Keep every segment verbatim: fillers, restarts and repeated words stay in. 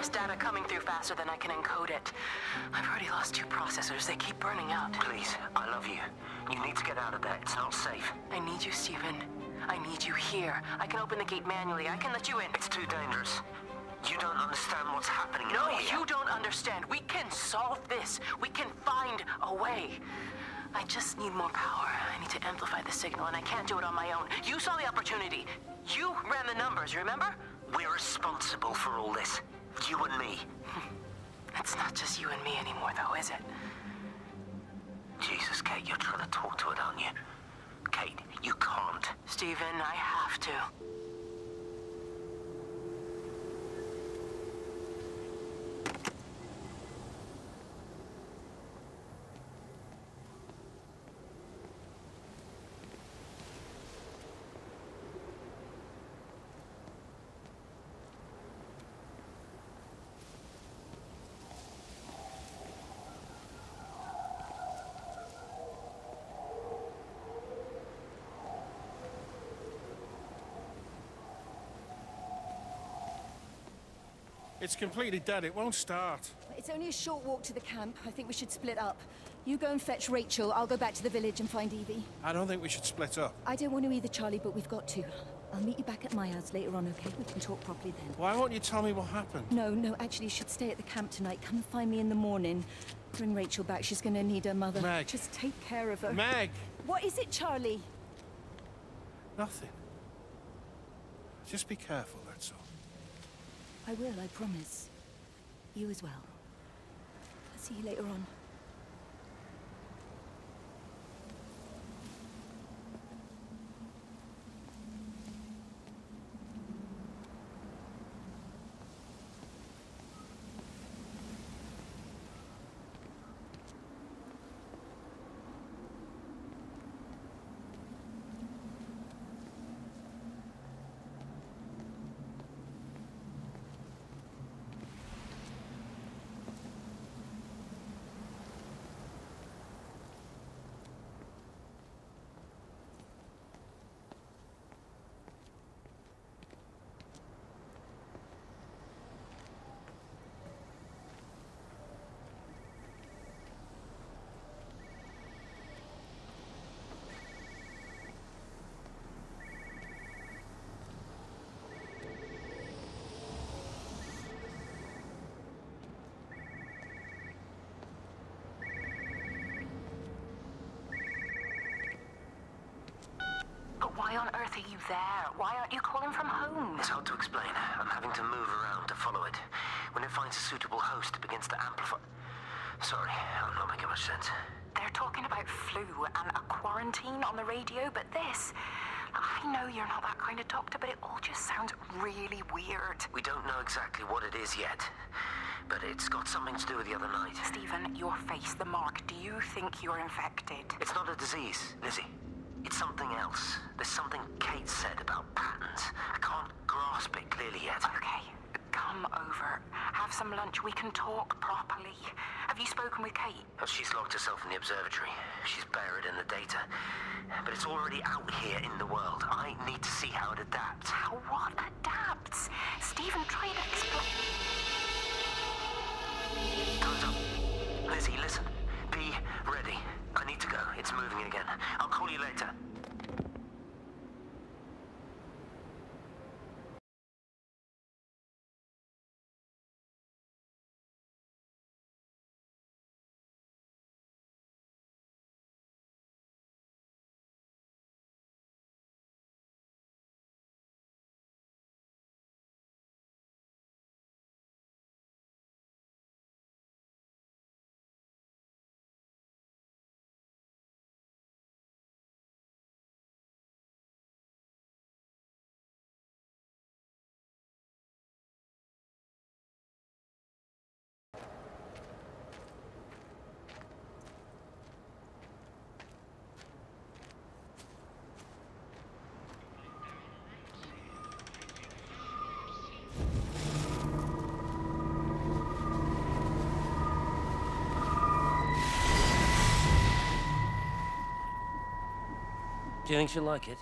There's data coming through faster than I can encode it. I've already lost two processors. They keep burning out. Please, I love you. You need to get out of there. It's not safe. I need you, Stephen. I need you here. I can open the gate manually. I can let you in. It's too dangerous. You don't understand what's happening. No, you don't understand. We can solve this. We can find a way. I just need more power. I need to amplify the signal, and I can't do it on my own. You saw the opportunity. You ran the numbers, remember? We're responsible for all this. You and me. It's not just you and me anymore, though, is it? Jesus, Kate, you're trying to talk to it, aren't you? Kate, you can't. Stephen, I have to. It's completely dead. It won't start. It's only a short walk to the camp. I think we should split up. You go and fetch Rachel. I'll go back to the village and find Evie. I don't think we should split up. I don't want to either, Charlie, but we've got to. I'll meet you back at Maya's later on, okay? We can talk properly then. Why won't you tell me what happened? No, no, actually, you should stay at the camp tonight. Come and find me in the morning. Bring Rachel back. She's going to need her mother. Meg. Just take care of her. Meg! What is it, Charlie? Nothing. Just be careful, that's all. I will, I promise. You as well. I'll see you later on. Why on earth are you there? Why aren't you calling from home? It's hard to explain. I'm having to move around to follow it. When it finds a suitable host, it begins to amplify... Sorry, I'm not making much sense. They're talking about flu and a quarantine on the radio, but this... I know you're not that kind of doctor, but it all just sounds really weird. We don't know exactly what it is yet, but it's got something to do with the other night. Stephen, your face, the mark. Do you think you're infected? It's not a disease, Lizzie. It's something else. There's something Kate said about patterns. I can't grasp it clearly yet. Okay, come over. Have some lunch. We can talk properly. Have you spoken with Kate? Well, she's locked herself in the observatory. She's buried in the data. But it's already out here in the world. I need to see how it adapts. How what adapts? Stephen, try to explain. Time's up. Lizzie, listen. Be ready. I need to go. It's moving again. I'll call you later. Do you think she'll like it?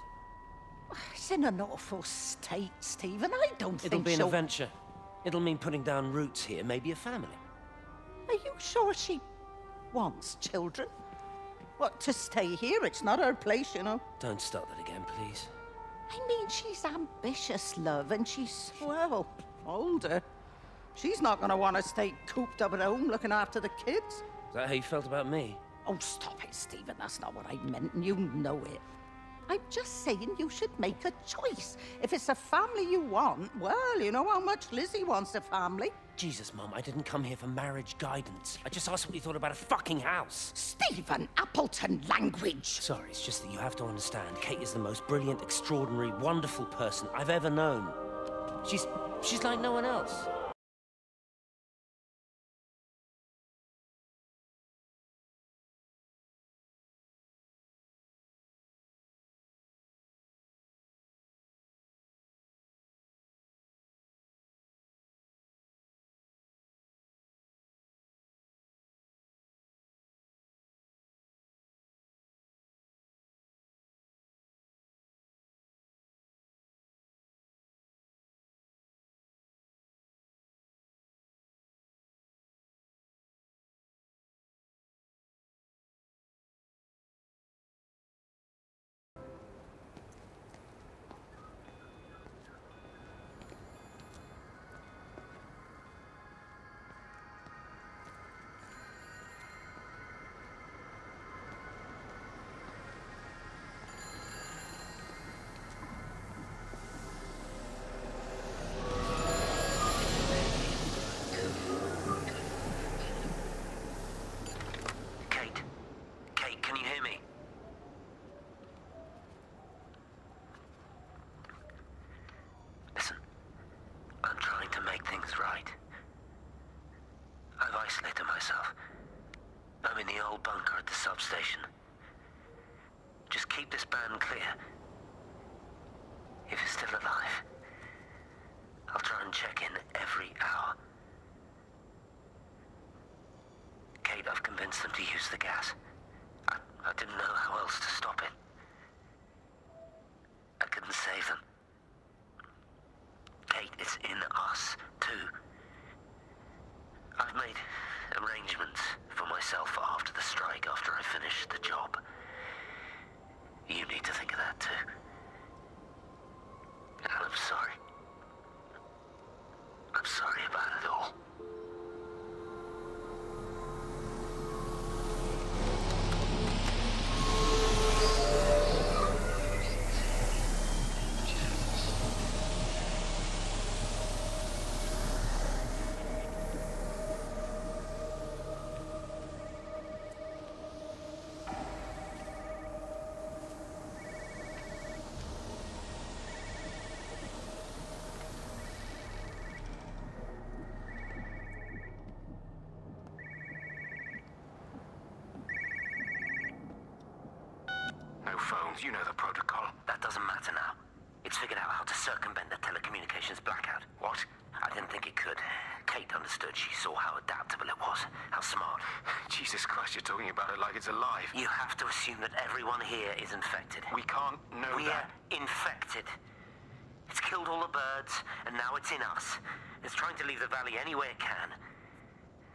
It's in an awful state, Stephen. I don't think she'll... It'll be an adventure. It'll mean putting down roots here, maybe a family. Are you sure she wants children? What, to stay here? It's not her place, you know. Don't start that again, please. I mean, she's ambitious, love, and she's, well, older. She's not going to want to stay cooped up at home looking after the kids. Is that how you felt about me? Oh, stop it, Stephen. That's not what I meant, and you know it. I'm just saying you should make a choice. If it's a family you want, well, you know how much Lizzie wants a family. Jesus, Mum, I didn't come here for marriage guidance. I just asked what you thought about a fucking house. Stephen Appleton language! Sorry, it's just that you have to understand, Kate is the most brilliant, extraordinary, wonderful person I've ever known. She's... she's like no one else. You know the protocol. That doesn't matter now. It's figured out how to circumvent the telecommunications blackout. What? I didn't think it could. Kate understood. She saw how adaptable it was. How smart. Jesus Christ, you're talking about it like it's alive. You have to assume that everyone here is infected. We can't know we that. We are infected. It's killed all the birds, and now it's in us. It's trying to leave the valley any way it can.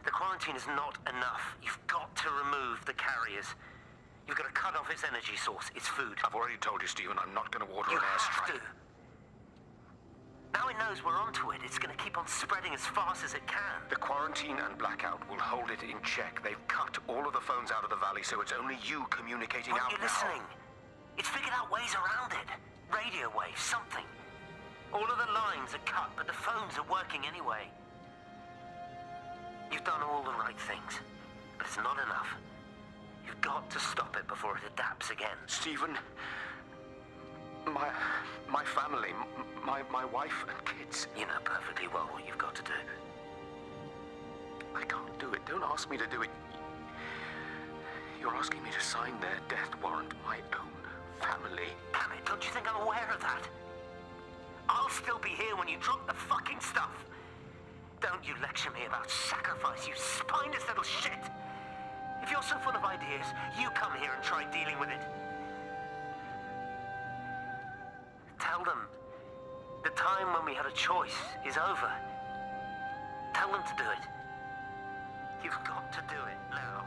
The quarantine is not enough. You've got to remove the carriers. You've got to cut off its energy source, its food. I've already told you, Stephen, I'm not going to order an airstrike. You have to. Now it knows we're onto it. It's going to keep on spreading as fast as it can. The quarantine and blackout will hold it in check. They've cut all of the phones out of the valley, so it's only you communicating out now. Aren't you listening? It's figured out ways around it. Radio waves, something. All of the lines are cut, but the phones are working anyway. You've done all the right things, but it's not enough. You've got to stop it before it adapts again. Stephen, my my family, my, my wife and kids. You know perfectly well what you've got to do. I can't do it. Don't ask me to do it. You're asking me to sign their death warrant, my own family. Damn it, don't you think I'm aware of that? I'll still be here when you drop the fucking stuff. Don't you lecture me about sacrifice, you spineless little shit. If you're so full of ideas, you come here and try dealing with it. Tell them the time when we had a choice is over. Tell them to do it. You've got to do it now.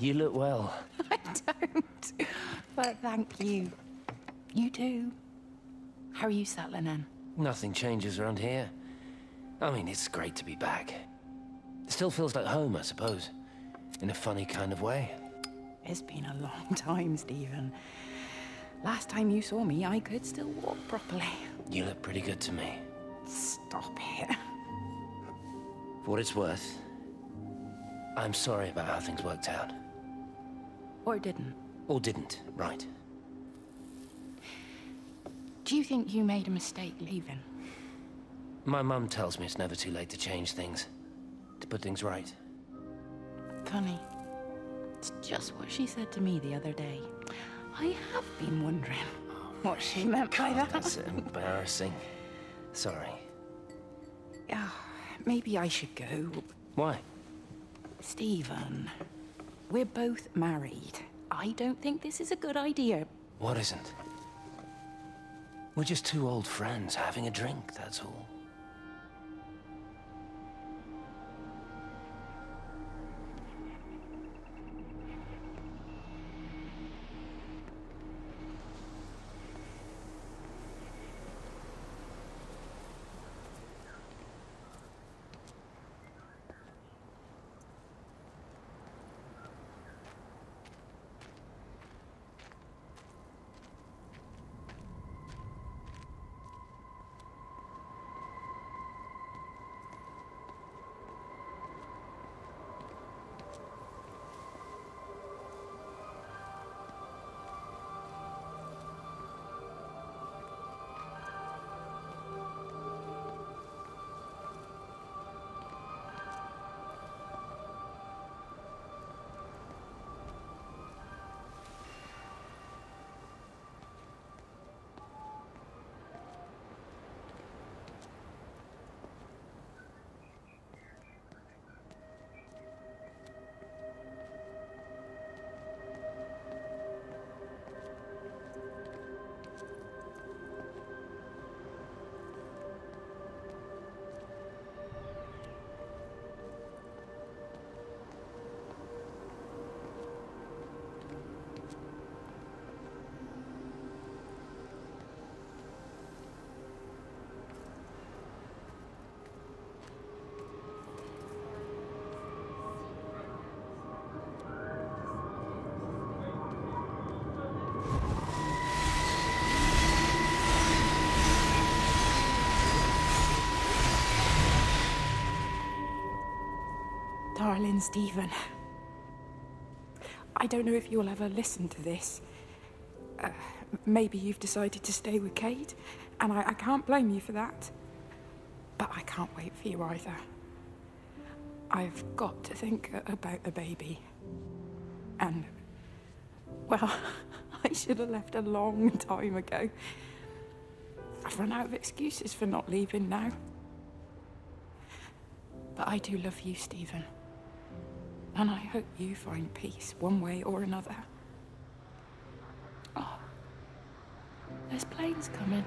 You look well. I don't. But thank you. You do. How are you settling in? Nothing changes around here. I mean, it's great to be back. It still feels like home, I suppose. In a funny kind of way. It's been a long time, Stephen. Last time you saw me, I could still walk properly. You look pretty good to me. Stop it. For what it's worth, I'm sorry about how things worked out. Or didn't. Or didn't, right. Do you think you made a mistake leaving? My mum tells me it's never too late to change things, to put things right. Funny. It's just what she said to me the other day. I have been wondering what she meant God, by that. That's embarrassing. Sorry. Uh, maybe I should go. Why? Stephen, we're both married. I don't think this is a good idea. What isn't? We're just two old friends having a drink, that's all. Darling Stephen, I don't know if you'll ever listen to this. Uh, maybe you've decided to stay with Kate, and I, I can't blame you for that. But I can't wait for you either. I've got to think about a baby. And, well, I should have left a long time ago. I've run out of excuses for not leaving now. But I do love you, Stephen. And I hope you find peace one way or another. Oh, there's planes coming.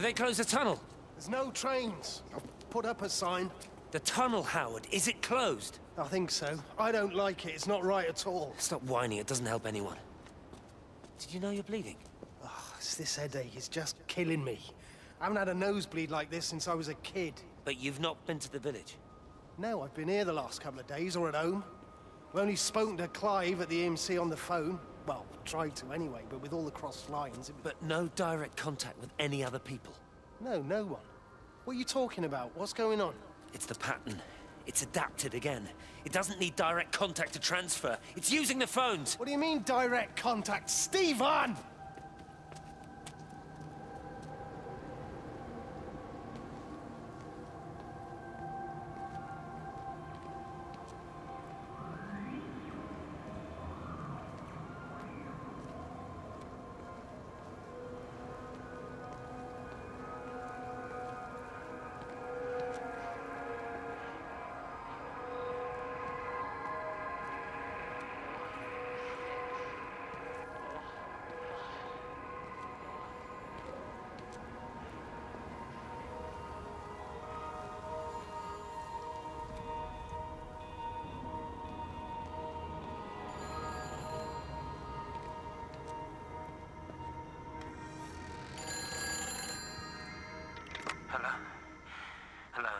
They closed the tunnel. There's no trains. I've put up a sign. The tunnel, Howard. Is it closed? I think so. I don't like it. It's not right at all. Stop whining. It doesn't help anyone. Did you know you're bleeding? Oh, it's this headache. It's just killing me. I haven't had a nosebleed like this since I was a kid. But you've not been to the village? No, I've been here the last couple of days, or at home. I've only spoken to Clive at the E M C on the phone. Well, tried to anyway, but with all the crossed lines... It... But no direct contact with any other people? No, no one. What are you talking about? What's going on? It's the pattern. It's adapted again. It doesn't need direct contact to transfer. It's using the phones! What do you mean, direct contact? Stephen!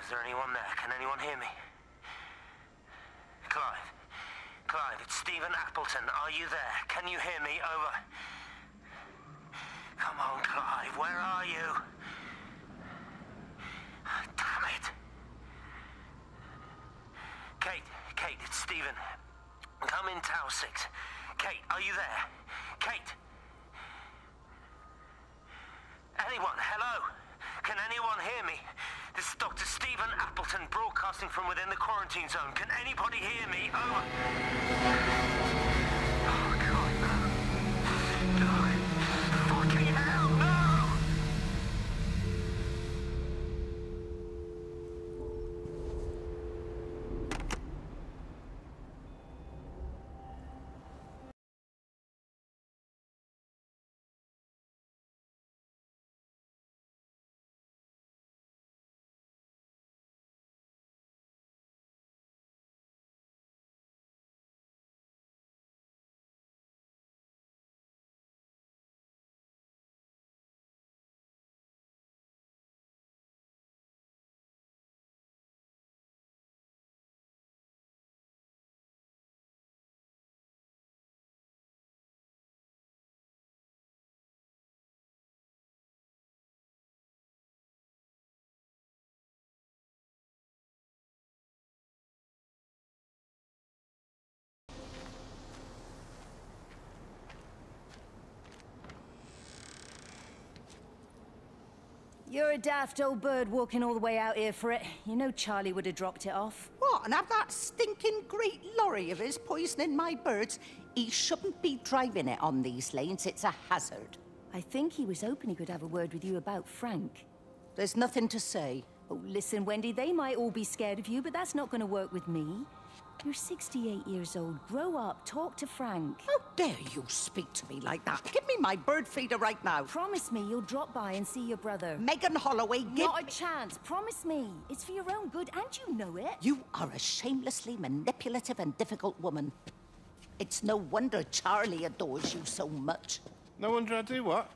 Is there anyone there? Can anyone hear me? Clive. Clive, it's Stephen Appleton. Are you there? Can you hear me? Over. Come on, Clive. Where are you? Damn it. Kate. Kate, it's Stephen. Come in Tower Six. Kate, are you there? Kate. Anyone? Hello? Can anyone hear me? This is Doctor Stephen Appleton broadcasting from within the quarantine zone. Can anybody hear me? Over. Oh, God, no. No. Fucking hell, no. You're a daft old bird walking all the way out here for it. You know Charlie would have dropped it off. What, and have that stinking great lorry of his poisoning my birds? He shouldn't be driving it on these lanes. It's a hazard. I think he was hoping he could have a word with you about Frank. There's nothing to say. Oh, listen, Wendy, they might all be scared of you, but that's not going to work with me. You're sixty-eight years old. Grow up. Talk to Frank. How dare you speak to me like that? Give me my bird feeder right now. Promise me you'll drop by and see your brother. Megan Holloway, give me... Not a chance. Promise me. It's for your own good, and you know it. You are a shamelessly manipulative and difficult woman. It's no wonder Charlie adores you so much. No wonder I do what?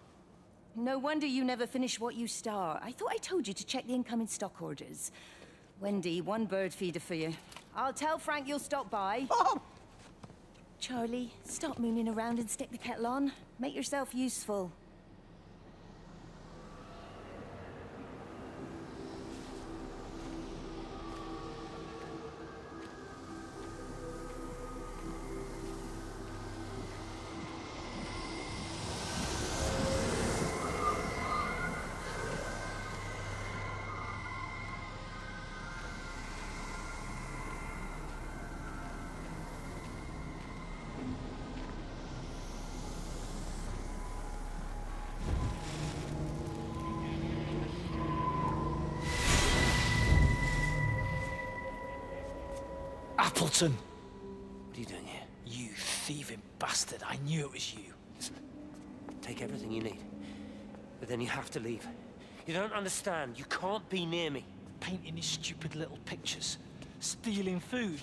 No wonder you never finish what you start. I thought I told you to check the incoming stock orders. Wendy, one bird feeder for you. I'll tell Frank you'll stop by. Oh! Charlie, stop mooning around and stick the kettle on. Make yourself useful. What are you doing here? You thieving bastard. I knew it was you. Listen, take everything you need. But then you have to leave. You don't understand. You can't be near me. Painting his stupid little pictures. Stealing food.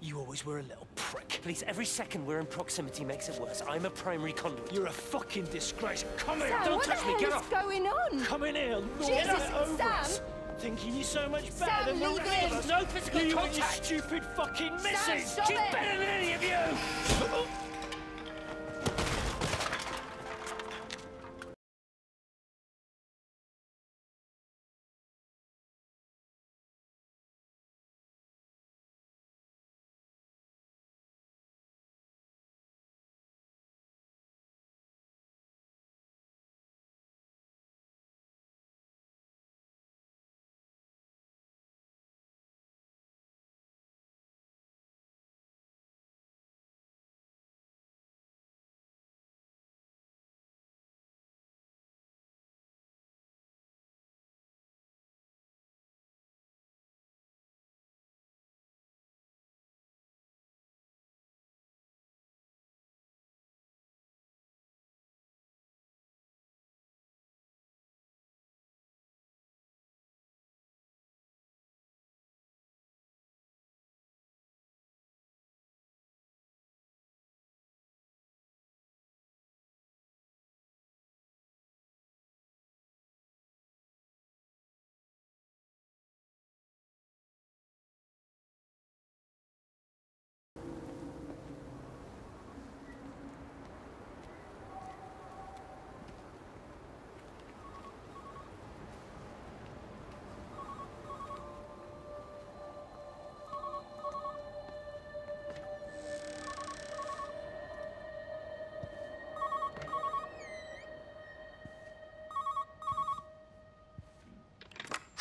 You always were a little prick. Please, every second we're in proximity makes it worse. I'm a primary conduit. You're a fucking disgrace. Come here, Sam, don't touch me, get off. What the hell is going on? Come in here, Lord. Jesus, over Sam. Us. Thinking you're so much better Sam, than the rest him. Of us. No physical you contact. You and your stupid fucking missus. Sam, she's it. Better than any of you.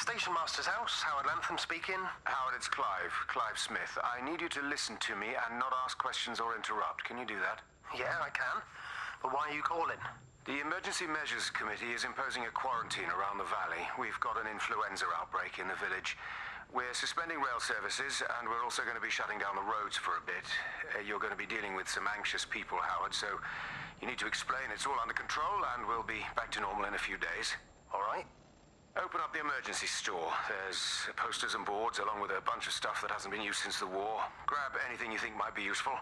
Station Master's house, Howard Lantham speaking. Howard, it's Clive, Clive Smith. I need you to listen to me and not ask questions or interrupt. Can you do that? Yeah, I can. But why are you calling? The Emergency Measures Committee is imposing a quarantine around the valley. We've got an influenza outbreak in the village. We're suspending rail services, and we're also going to be shutting down the roads for a bit. Uh, you're going to be dealing with some anxious people, Howard, so you need to explain it's all under control, and we'll be back to normal in a few days. All right? Open up the emergency store. There's posters and boards, along with a bunch of stuff that hasn't been used since the war. Grab anything you think might be useful.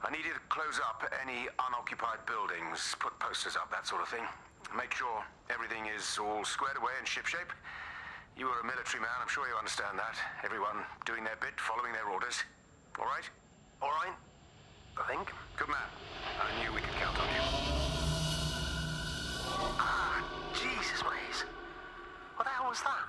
I need you to close up any unoccupied buildings, put posters up, that sort of thing. Make sure everything is all squared away and shipshape. You are a military man, I'm sure you understand that. Everyone doing their bit, following their orders. All right? All right? I think. Good man. I knew we could count on you. Ah, Jesus, my ears. What the hell was that?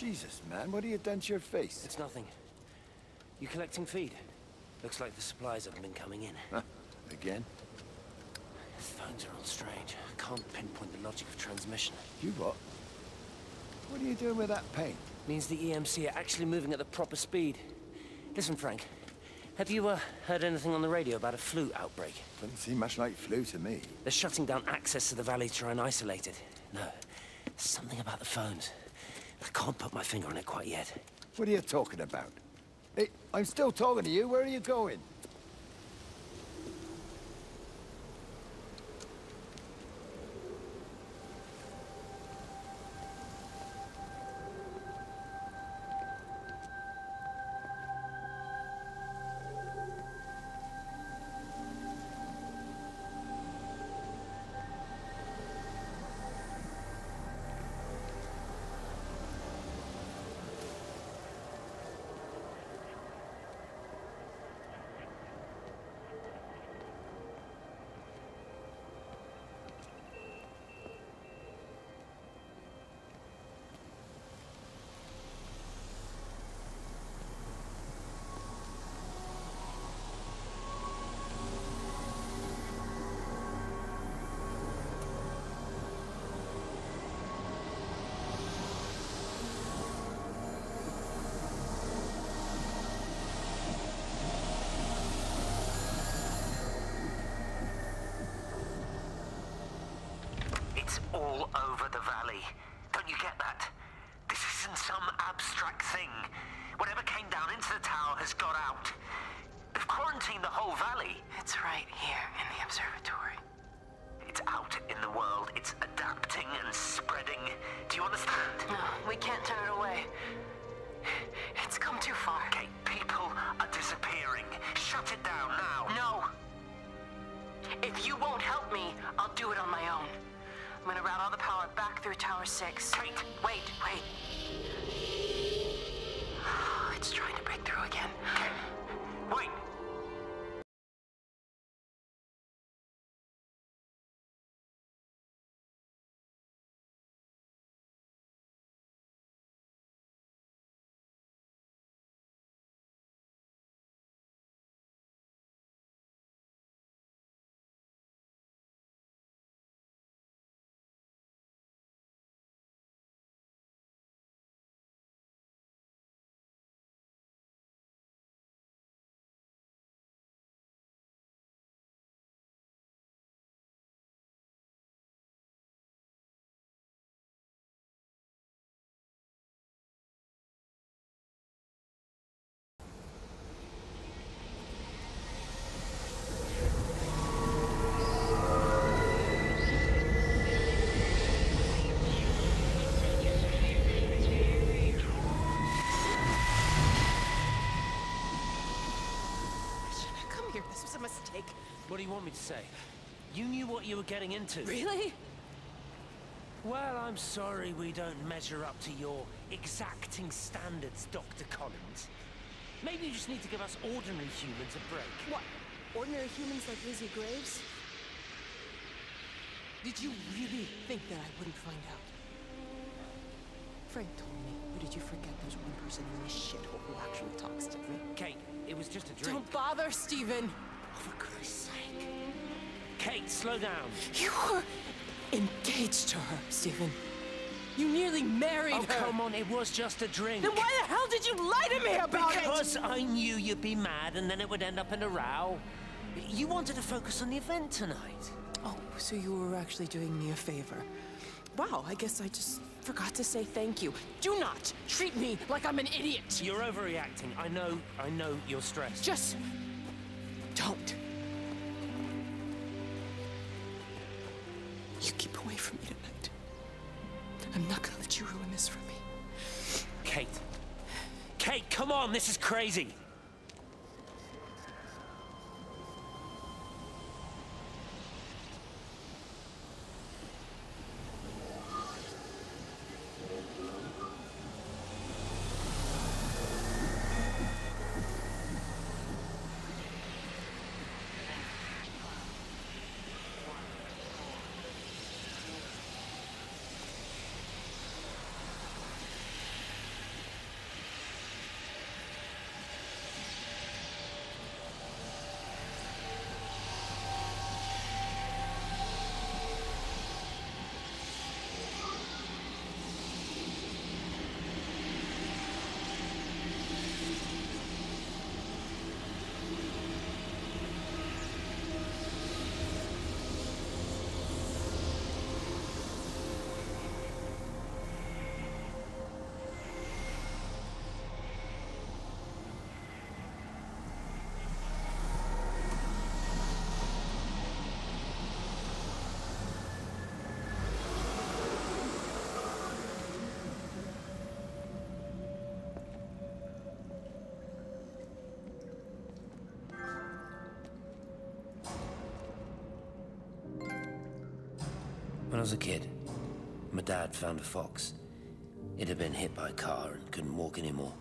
Jesus, man, what have you done to your face? It's nothing. You collecting feed? Looks like the supplies haven't been coming in. Huh. Again? The phones are all strange. I can't pinpoint the logic of transmission. You what? What are you doing with that paint? Means the E M C are actually moving at the proper speed. Listen, Frank, have you uh, heard anything on the radio about a flu outbreak? Doesn't seem much like flu to me. They're shutting down access to the valley to try and isolate it. No, there's something about the phones. I can't put my finger on it quite yet. What are you talking about? Hey, I'm still talking to you. Where are you going? It's all over the valley. Don't you get that? This isn't some abstract thing. Whatever came down into the tower has got out. They've quarantined the whole valley. It's right here in the observatory. It's out in the world. It's adapting and spreading. Do you understand? No, we can't turn it away. It's come too far. Kate, people are disappearing. Shut it down now. No. If you won't help me, I'll do it on my own. I'm gonna route all the power back through Tower Six. Kate! Wait, wait. Oh, it's trying to break through again. Kate, wait! Mistake. What do you want me to say? You knew what you were getting into. Really? Well, I'm sorry we don't measure up to your exacting standards, Doctor Collins. Maybe you just need to give us ordinary humans a break. What? Ordinary humans like Lizzie Graves? Did you really think that I wouldn't find out? Frank told me, or did you forget there's one person in this shithole who actually talks to me? Kate, it was just a dream. Don't bother, Stephen! Oh, for Christ's sake. Kate, slow down. You were engaged to her, Stephen. You nearly married oh, her. Oh, come on, it was just a drink. Then why the hell did you lie to me about it? Because I knew you'd be mad and then it would end up in a row. You wanted to focus on the event tonight. Oh, so you were actually doing me a favor. Wow, I guess I just forgot to say thank you. Do not treat me like I'm an idiot. You're overreacting. I know, I know you're stressed. Just... don't. You keep away from me tonight. I'm not gonna let you ruin this for me. Kate. Kate, come on, this is crazy. When I was a kid, my dad found a fox. It had been hit by a car and couldn't walk anymore.